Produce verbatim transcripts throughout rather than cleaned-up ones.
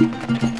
Thank you.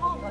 Ahora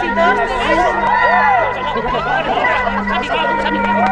sí, dos, tres.